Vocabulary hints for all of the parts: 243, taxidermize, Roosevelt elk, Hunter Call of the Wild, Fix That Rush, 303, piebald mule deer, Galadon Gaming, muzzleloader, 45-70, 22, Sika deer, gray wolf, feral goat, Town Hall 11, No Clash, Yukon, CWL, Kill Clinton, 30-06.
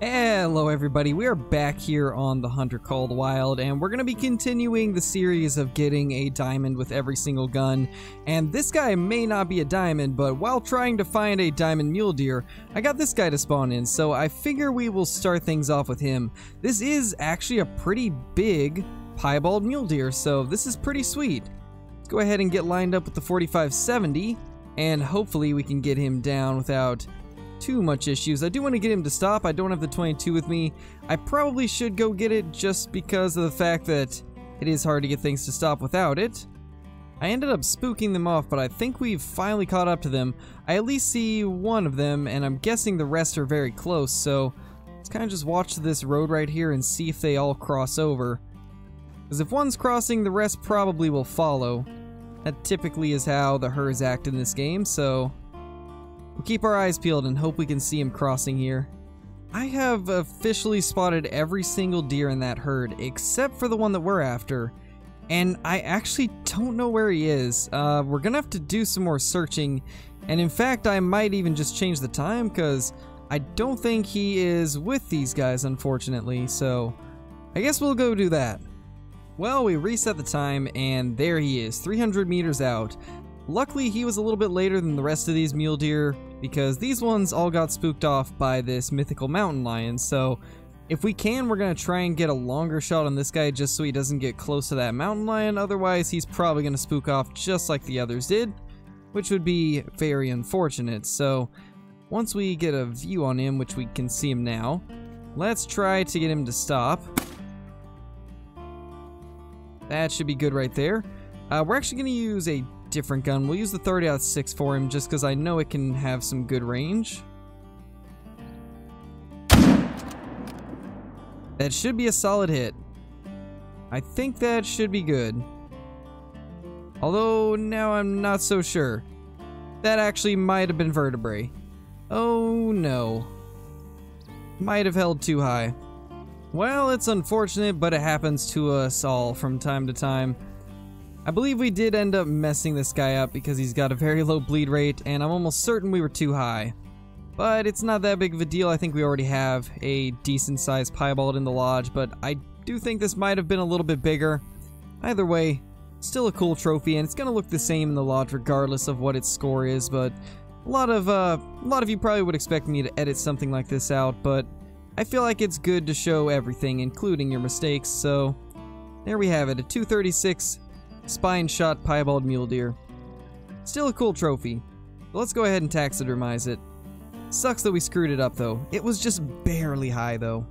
Hello everybody, we are back here on the Hunter Call of the Wild, and we're going to be continuing the series of getting a diamond with every single gun. And this guy may not be a diamond, but while trying to find a diamond mule deer, I got this guy to spawn in, so I figure we will start things off with him. This is actually a pretty big piebald mule deer, so this is pretty sweet. Let's go ahead and get lined up with the 45-70, and hopefully we can get him down without too much issues. I do want to get him to stop. I don't have the 22 with me. I probably should go get it just because of the fact that it is hard to get things to stop without it. I ended up spooking them off, but I think we've finally caught up to them. I at least see one of them, and I'm guessing the rest are very close, so let's kind of just watch this road right here and see if they all cross over. Because if one's crossing, the rest probably will follow. That typically is how the herds act in this game, so we'll keep our eyes peeled and hope we can see him crossing here. I have officially spotted every single deer in that herd except for the one that we're after, and I actually don't know where he is. We're gonna have to do some more searching, and in fact I might even just change the time because I don't think he is with these guys, unfortunately, so I guess we'll go do that. Well, we reset the time and there he is, 300 meters out. Luckily he was a little bit later than the rest of these mule deer, because these ones all got spooked off by this mythical mountain lion. So if we can, we're going to try and get a longer shot on this guy just so he doesn't get close to that mountain lion. Otherwise, he's probably going to spook off just like the others did, which would be very unfortunate. So once we get a view on him, which we can see him now, let's try to get him to stop. That should be good right there. We're actually going to use a different gun. We'll use the 30-06 for him just because I know it can have some good range. That should be a solid hit. I think that should be good. Although now I'm not so sure. That actually might have been vertebrae. Oh no. Might have held too high. Well, it's unfortunate, but it happens to us all from time to time. I believe we did end up messing this guy up because he's got a very low bleed rate, and I'm almost certain we were too high. But it's not that big of a deal. I think we already have a decent sized piebald in the lodge, but I do think this might have been a little bit bigger. Either way, still a cool trophy, and it's going to look the same in the lodge regardless of what its score is, but a lot of you probably would expect me to edit something like this out, but I feel like it's good to show everything, including your mistakes, so there we have it, a 236. Spine shot piebald mule deer. Still a cool trophy. But let's go ahead and taxidermize it. Sucks that we screwed it up though. It was just barely high though.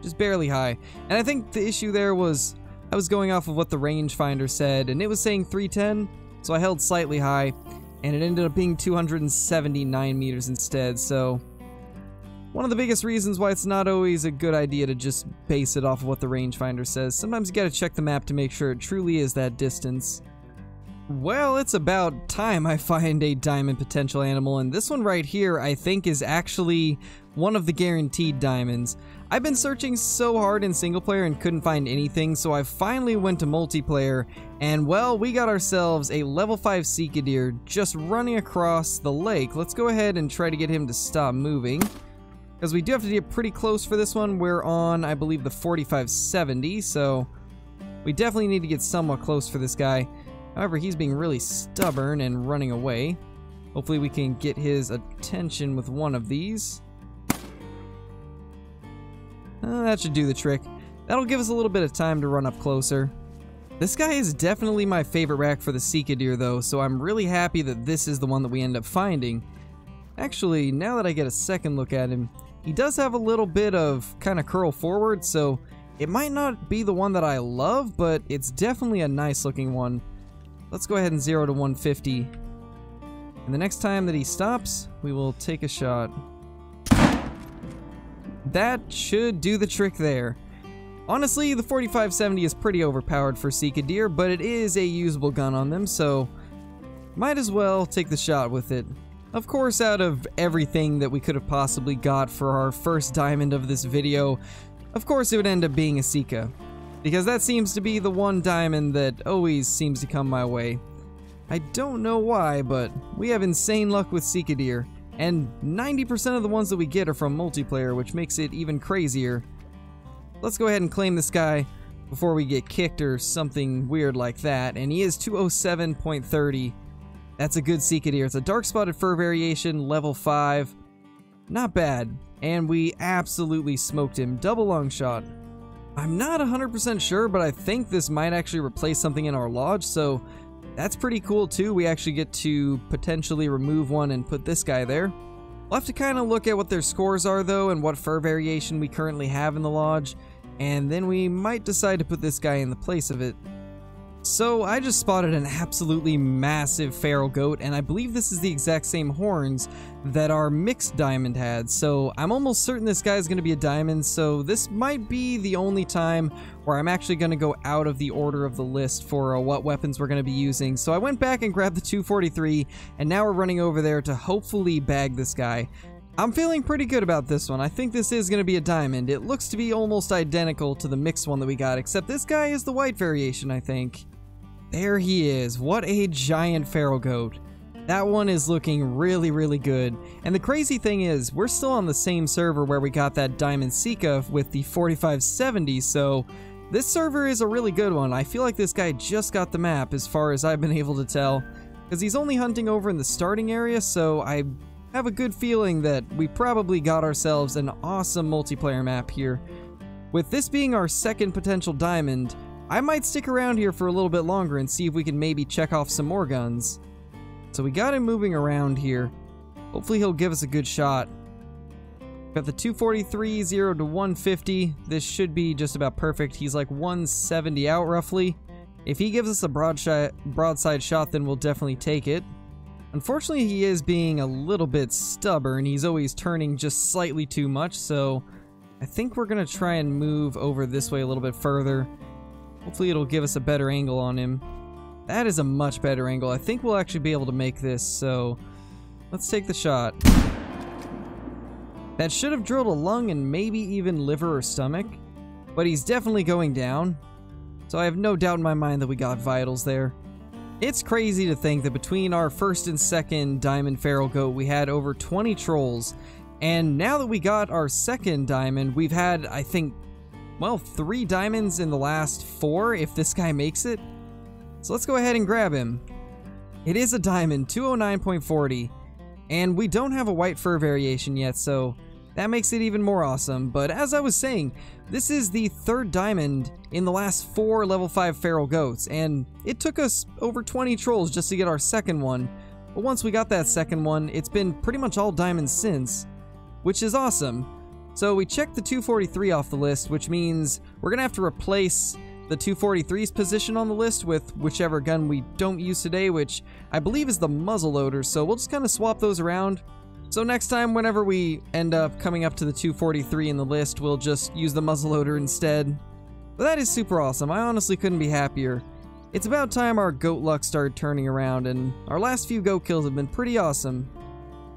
Just barely high. And I think the issue there was I was going off of what the rangefinder said, and it was saying 310, so I held slightly high, and it ended up being 279 meters instead, so one of the biggest reasons why it's not always a good idea to just base it off of what the rangefinder says. Sometimes you gotta check the map to make sure it truly is that distance. Well, it's about time I find a diamond potential animal, and this one right here I think is actually one of the guaranteed diamonds. I've been searching so hard in single player and couldn't find anything, so I finally went to multiplayer, and well, we got ourselves a level 5 Sika deer just running across the lake. Let's go ahead and try to get him to stop moving. Because we do have to get pretty close for this one. We're on, I believe, the 45-70, so we definitely need to get somewhat close for this guy. However, he's being really stubborn and running away. Hopefully we can get his attention with one of these. That should do the trick. That'll give us a little bit of time to run up closer. This guy is definitely my favorite rack for the Sika deer, though, so I'm really happy that this is the one that we end up finding. Actually, now that I get a second look at him, he does have a little bit of kind of curl forward, so it might not be the one that I love, but it's definitely a nice looking one. Let's go ahead and 0 to 150. And the next time that he stops, we will take a shot. That should do the trick there. Honestly, the 45-70 is pretty overpowered for Sika deer, but it is a usable gun on them, so might as well take the shot with it. Of course, out of everything that we could have possibly got for our first diamond of this video, of course it would end up being a Sika, because that seems to be the one diamond that always seems to come my way. I don't know why, but we have insane luck with Sika deer, And 90% of the ones that we get are from multiplayer, which makes it even crazier. Let's go ahead and claim this guy before we get kicked or something weird like that. And he is 207.30. That's a good Sika deer. It's a dark spotted fur variation, level 5. Not bad. And we absolutely smoked him. Double long shot. I'm not 100% sure, but I think this might actually replace something in our lodge, so that's pretty cool too. We actually get to potentially remove one and put this guy there. We'll have to kind of look at what their scores are though and what fur variation we currently have in the lodge, and then we might decide to put this guy in the place of it. So I just spotted an absolutely massive feral goat, and I believe this is the exact same horns that our mixed diamond had, so I'm almost certain this guy is going to be a diamond, so this might be the only time where I'm actually going to go out of the order of the list for what weapons we're going to be using. So I went back and grabbed the 243, and now we're running over there to hopefully bag this guy. I'm feeling pretty good about this one. I think this is going to be a diamond. It looks to be almost identical to the mixed one that we got, except this guy is the white variation, I think. There he is. What a giant feral goat. That one is looking really, really good. And the crazy thing is, we're still on the same server where we got that diamond Sika with the 45-70, so this server is a really good one. I feel like this guy just got the map as far as I've been able to tell, because he's only hunting over in the starting area, so I have a good feeling that we probably got ourselves an awesome multiplayer map here. With this being our second potential diamond, I might stick around here for a little bit longer and see if we can maybe check off some more guns. So we got him moving around here. Hopefully he'll give us a good shot. Got the 243, 0 to 150. This should be just about perfect. He's like 170 out roughly. If he gives us a broadside shot, then we'll definitely take it. Unfortunately, he is being a little bit stubborn. He's always turning just slightly too much, so I think we're going to try and move over this way a little bit further. Hopefully it'll give us a better angle on him. That is a much better angle. I think we'll actually be able to make this, so let's take the shot. That should have drilled a lung and maybe even liver or stomach, but he's definitely going down, so I have no doubt in my mind that we got vitals there. It's crazy to think that between our first and second diamond feral goat, we had over 20 trolls. And now that we got our second diamond, we've had, I think, well, 3 diamonds in the last 4 if this guy makes it. So let's go ahead and grab him. It is a diamond, 209.40. And we don't have a white fur variation yet, so that makes it even more awesome. But as I was saying, this is the third diamond in the last 4 level 5 feral goats, and it took us over 20 trolls just to get our second one. But once we got that second one, it's been pretty much all diamonds since, which is awesome. So we checked the 243 off the list, which means we're gonna have to replace the 243's position on the list with whichever gun we don't use today, which I believe is the muzzleloader. So we'll just kind of swap those around. So next time, whenever we end up coming up to the 243 in the list, we'll just use the muzzleloader instead. But that is super awesome. I honestly couldn't be happier. It's about time our goat luck started turning around, and our last few goat kills have been pretty awesome.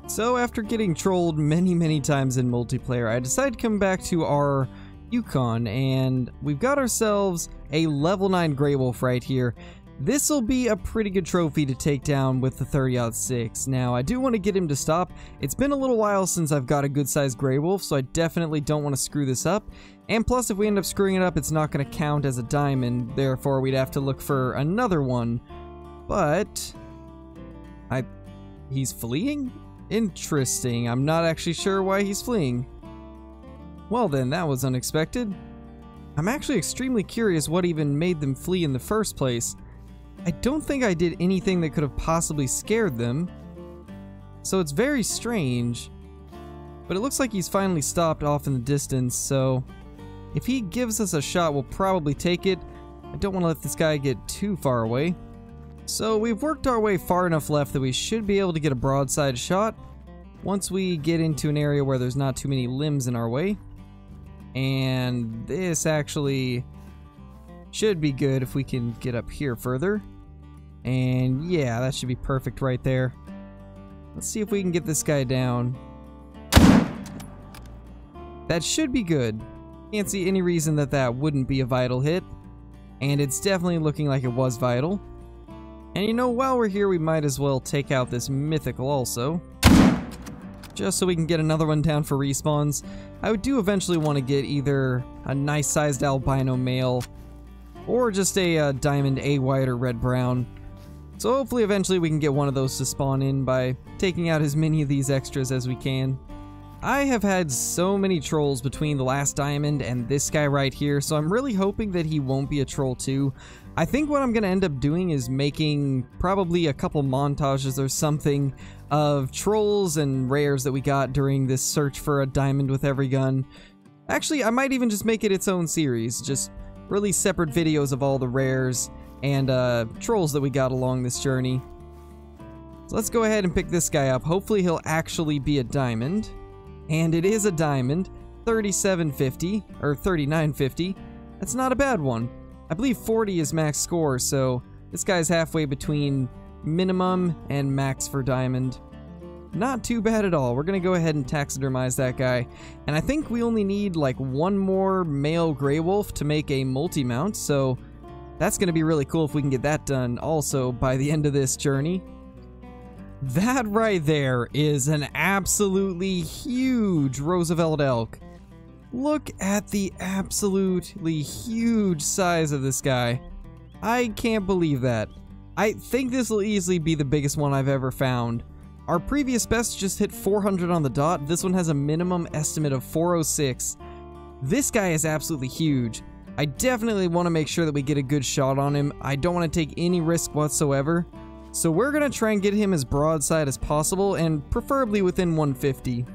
So after getting trolled many, many times in multiplayer, I decided to come back to our Yukon, and we've got ourselves a level 9 gray wolf right here. This'll be a pretty good trophy to take down with the 30-06. Now, I do want to get him to stop. It's been a little while since I've got a good-sized gray wolf, so I definitely don't want to screw this up. And plus, if we end up screwing it up, it's not going to count as a diamond. Therefore, we'd have to look for another one. But he's fleeing? Interesting. I'm not actually sure why he's fleeing. Well then, that was unexpected. I'm actually extremely curious what even made them flee in the first place. I don't think I did anything that could have possibly scared them, so it's very strange. But it looks like he's finally stopped off in the distance, so if he gives us a shot, we'll probably take it. I don't want to let this guy get too far away. So we've worked our way far enough left that we should be able to get a broadside shot once we get into an area where there's not too many limbs in our way. And this actually should be good if we can get up here further. And yeah, that should be perfect right there. Let's see if we can get this guy down. That should be good. Can't see any reason that that wouldn't be a vital hit. And it's definitely looking like it was vital. And you know, while we're here, we might as well take out this mythical also. just so we can get another one down for respawns. I do eventually want to get either a nice sized albino male or just a diamond A white or red brown. So hopefully eventually we can get one of those to spawn in by taking out as many of these extras as we can. I have had so many trolls between the last diamond and this guy right here, so I'm really hoping that he won't be a troll too. I think what I'm going to end up doing is making probably a couple montages or something of trolls and rares that we got during this search for a diamond with every gun. Actually, I might even just make it its own series, just really separate videos of all the rares and trolls that we got along this journey. So let's go ahead and pick this guy up. Hopefully he'll actually be a diamond. And it is a diamond, 37.50, or 39.50. That's not a bad one. I believe 40 is max score, so this guy's halfway between minimum and max for diamond. Not too bad at all. We're going to go ahead and taxidermize that guy. And I think we only need like one more male gray wolf to make a multi-mount, so that's going to be really cool if we can get that done also by the end of this journey. That right there is an absolutely huge Roosevelt elk. Look at the absolutely huge size of this guy. I can't believe that. I think this will easily be the biggest one I've ever found. Our previous best just hit 400 on the dot. This one has a minimum estimate of 406. This guy is absolutely huge. I definitely want to make sure that we get a good shot on him. I don't want to take any risk whatsoever. So we're going to try and get him as broadside as possible, and preferably within 150.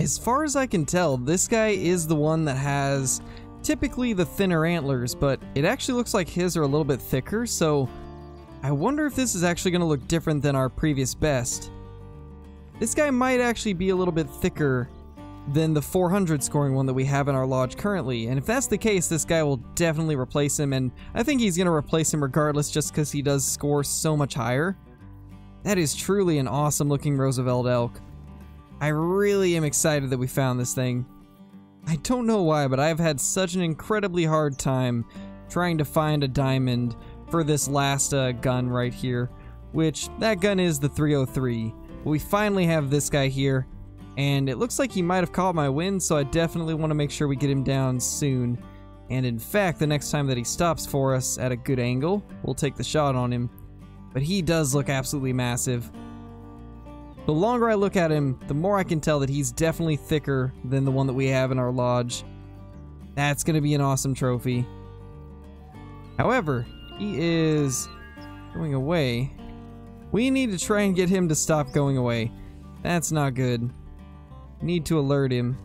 As far as I can tell, this guy is the one that has typically the thinner antlers, but it actually looks like his are a little bit thicker, so I wonder if this is actually going to look different than our previous best. This guy might actually be a little bit thicker than the 400 scoring one that we have in our lodge currently, and if that's the case, this guy will definitely replace him, and I think he's going to replace him regardless just because he does score so much higher. That is truly an awesome looking Roosevelt elk. I really am excited that we found this thing. I don't know why, but I've had such an incredibly hard time trying to find a diamond for this last gun right here, which that gun is the 303. We finally have this guy here. And it looks like he might have caught my wind, so I definitely want to make sure we get him down soon. And in fact, the next time that he stops for us at a good angle, we'll take the shot on him. But he does look absolutely massive. The longer I look at him, the more I can tell that he's definitely thicker than the one that we have in our lodge. That's going to be an awesome trophy. However, he is going away. We need to try and get him to stop going away. That's not good. Need to alert him.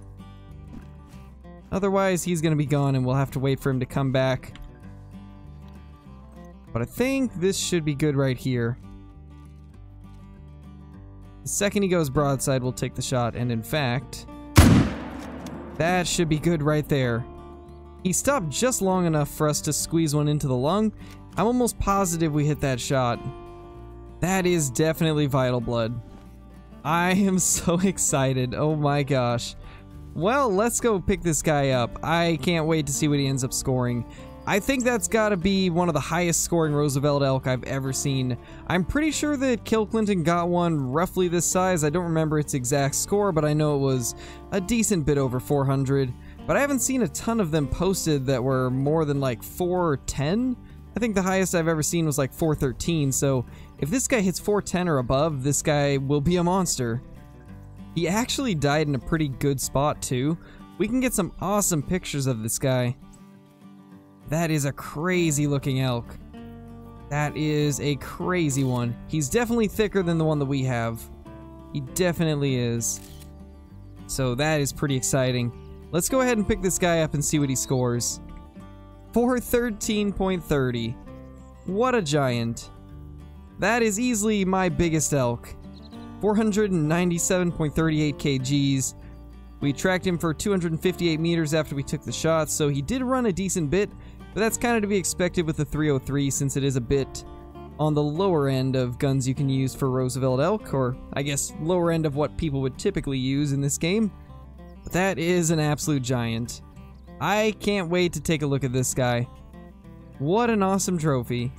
Otherwise, he's going to be gone and we'll have to wait for him to come back. But I think this should be good right here. The second he goes broadside, we'll take the shot. And in fact, that should be good right there. He stopped just long enough for us to squeeze one into the lung. I'm almost positive we hit that shot. That is definitely vital blood. I am so excited. Oh my gosh. Well, let's go pick this guy up. I can't wait to see what he ends up scoring. I think that's got to be one of the highest scoring Roosevelt elk I've ever seen. I'm pretty sure that Kill Clinton got one roughly this size. I don't remember its exact score, but I know it was a decent bit over 400. But I haven't seen a ton of them posted that were more than like 410. I think the highest I've ever seen was like 413, so if this guy hits 410 or above, this guy will be a monster. He actually died in a pretty good spot too. We can get some awesome pictures of this guy. That is a crazy looking elk. That is a crazy one. He's definitely thicker than the one that we have. He definitely is. So that is pretty exciting. Let's go ahead and pick this guy up and see what he scores. 413.30. What a giant. That is easily my biggest elk. 497.38 kgs. We tracked him for 258 meters after we took the shot, so he did run a decent bit, but that's kind of to be expected with the 303 since it is a bit on the lower end of guns you can use for Roosevelt elk, or I guess lower end of what people would typically use in this game. But that is an absolute giant. I can't wait to take a look at this guy. What an awesome trophy.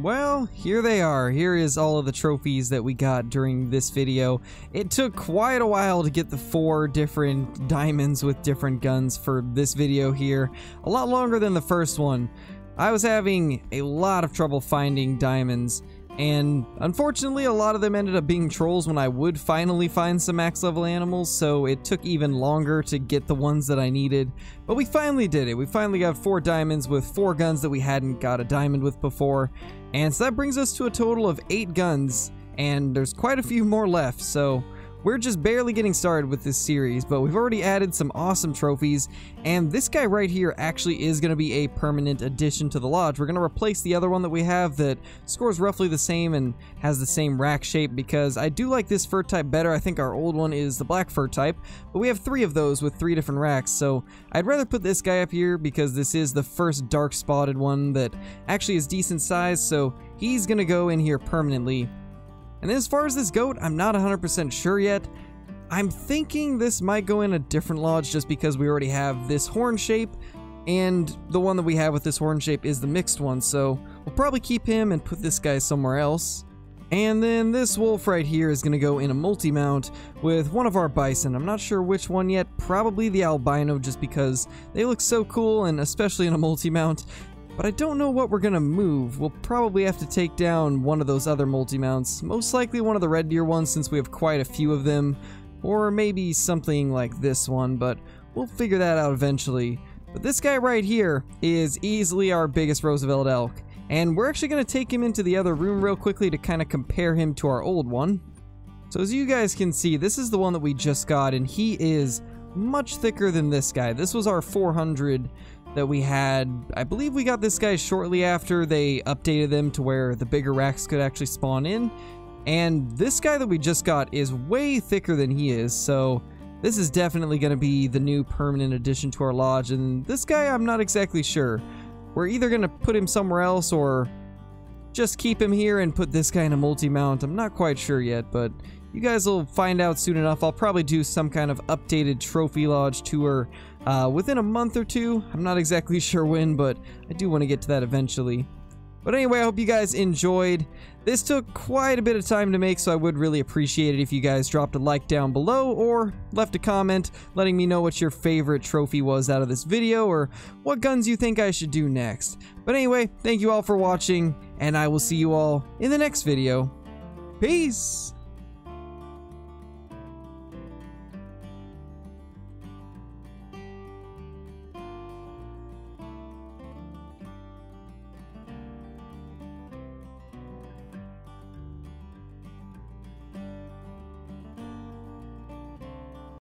Well, here they are. Here is all of the trophies that we got during this video. It took quite a while to get the 4 different diamonds with different guns for this video here. A lot longer than the first one. I was having a lot of trouble finding diamonds, and unfortunately a lot of them ended up being trolls when I would finally find some max level animals, so it took even longer to get the ones that I needed. But we finally did it. We finally got 4 diamonds with 4 guns that we hadn't got a diamond with before. And so that brings us to a total of 8 guns, and there's quite a few more left, so we're just barely getting started with this series, but we've already added some awesome trophies, and this guy right here actually is going to be a permanent addition to the lodge. We're going to replace the other one that we have that scores roughly the same and has the same rack shape, because I do like this fur type better. I think our old one is the black fur type, but we have 3 of those with 3 different racks, so I'd rather put this guy up here because this is the first dark spotted one that actually is decent size, so he's going to go in here permanently. And as far as this goat, I'm not 100% sure yet. I'm thinking this might go in a different lodge just because we already have this horn shape, and the one that we have with this horn shape is the mixed one, so we'll probably keep him and put this guy somewhere else. And then this wolf right here is going to go in a multi-mount with one of our bison. I'm not sure which one yet, probably the albino, just because they look so cool, and especially in a multi-mount. But I don't know what we're going to move. We'll probably have to take down one of those other multi-mounts, most likely one of the red deer ones since we have quite a few of them, or maybe something like this one, but we'll figure that out eventually. But this guy right here is easily our biggest Roosevelt elk, and we're actually going to take him into the other room real quickly to kind of compare him to our old one. So as you guys can see, this is the one that we just got, and he is much thicker than this guy. This was our 400 that we had. I believe we got this guy shortly after they updated them to where the bigger racks could actually spawn in, and this guy that we just got is way thicker than he is, so this is definitely going to be the new permanent addition to our lodge. And this guy, I'm not exactly sure. We're either going to put him somewhere else or just keep him here and put this guy in a multi-mount. I'm not quite sure yet, but you guys will find out soon enough. I'll probably do some kind of updated trophy lodge tour within a month or two. I'm not exactly sure when, but I do want to get to that eventually. But anyway, I hope you guys enjoyed. This took quite a bit of time to make, so I would really appreciate it if you guys dropped a like down below or left a comment letting me know what your favorite trophy was out of this video or what guns you think I should do next. But anyway, thank you all for watching, and I will see you all in the next video. Peace!